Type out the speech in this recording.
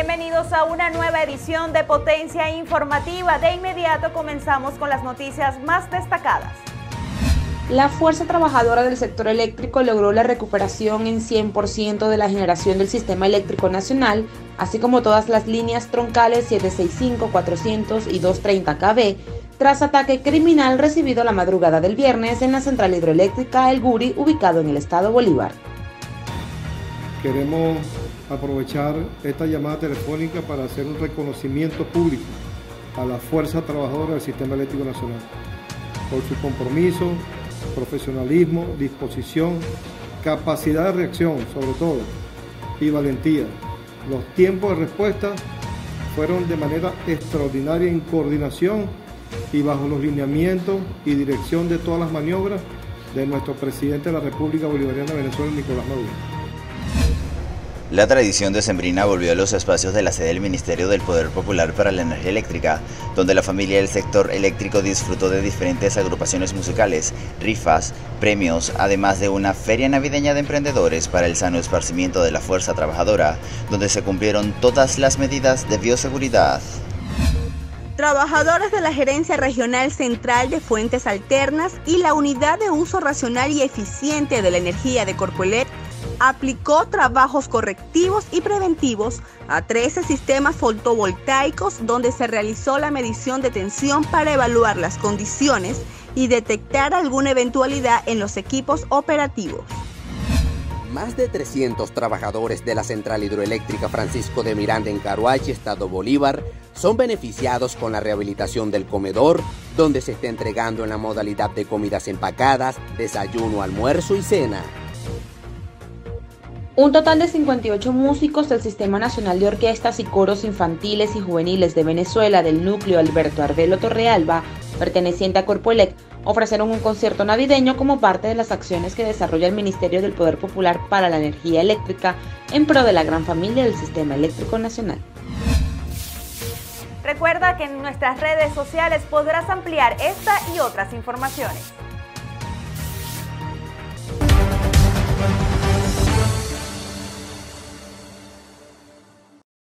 Bienvenidos a una nueva edición de Potencia Informativa. De inmediato comenzamos con las noticias más destacadas. La fuerza trabajadora del sector eléctrico logró la recuperación en 100% de la generación del sistema eléctrico nacional, así como todas las líneas troncales 765, 400 y 230 kV, tras ataque criminal recibido la madrugada del viernes en la central hidroeléctrica El Guri, ubicado en el estado Bolívar. Queremos aprovechar esta llamada telefónica para hacer un reconocimiento público a la fuerza trabajadora del sistema eléctrico nacional por su compromiso, profesionalismo, disposición, capacidad de reacción, sobre todo, y valentía. Los tiempos de respuesta fueron de manera extraordinaria en coordinación y bajo los lineamientos y dirección de todas las maniobras de nuestro presidente de la República Bolivariana de Venezuela, Nicolás Maduro. La tradición decembrina volvió a los espacios de la sede del Ministerio del Poder Popular para la Energía Eléctrica, donde la familia del sector eléctrico disfrutó de diferentes agrupaciones musicales, rifas, premios, además de una feria navideña de emprendedores para el sano esparcimiento de la fuerza trabajadora, donde se cumplieron todas las medidas de bioseguridad. Trabajadores de la Gerencia Regional Central de Fuentes Alternas y la Unidad de Uso Racional y Eficiente de la Energía de Corpoelec aplicó trabajos correctivos y preventivos a 13 sistemas fotovoltaicos donde se realizó la medición de tensión para evaluar las condiciones y detectar alguna eventualidad en los equipos operativos. Más de 300 trabajadores de la central hidroeléctrica Francisco de Miranda en Caruachi, estado Bolívar, son beneficiados con la rehabilitación del comedor, donde se está entregando en la modalidad de comidas empacadas, desayuno, almuerzo y cena. Un total de 58 músicos del Sistema Nacional de Orquestas y Coros Infantiles y Juveniles de Venezuela del núcleo Alberto Arvelo Torrealba, perteneciente a Corpoelec, ofrecieron un concierto navideño como parte de las acciones que desarrolla el Ministerio del Poder Popular para la Energía Eléctrica en pro de la gran familia del Sistema Eléctrico Nacional. Recuerda que en nuestras redes sociales podrás ampliar esta y otras informaciones.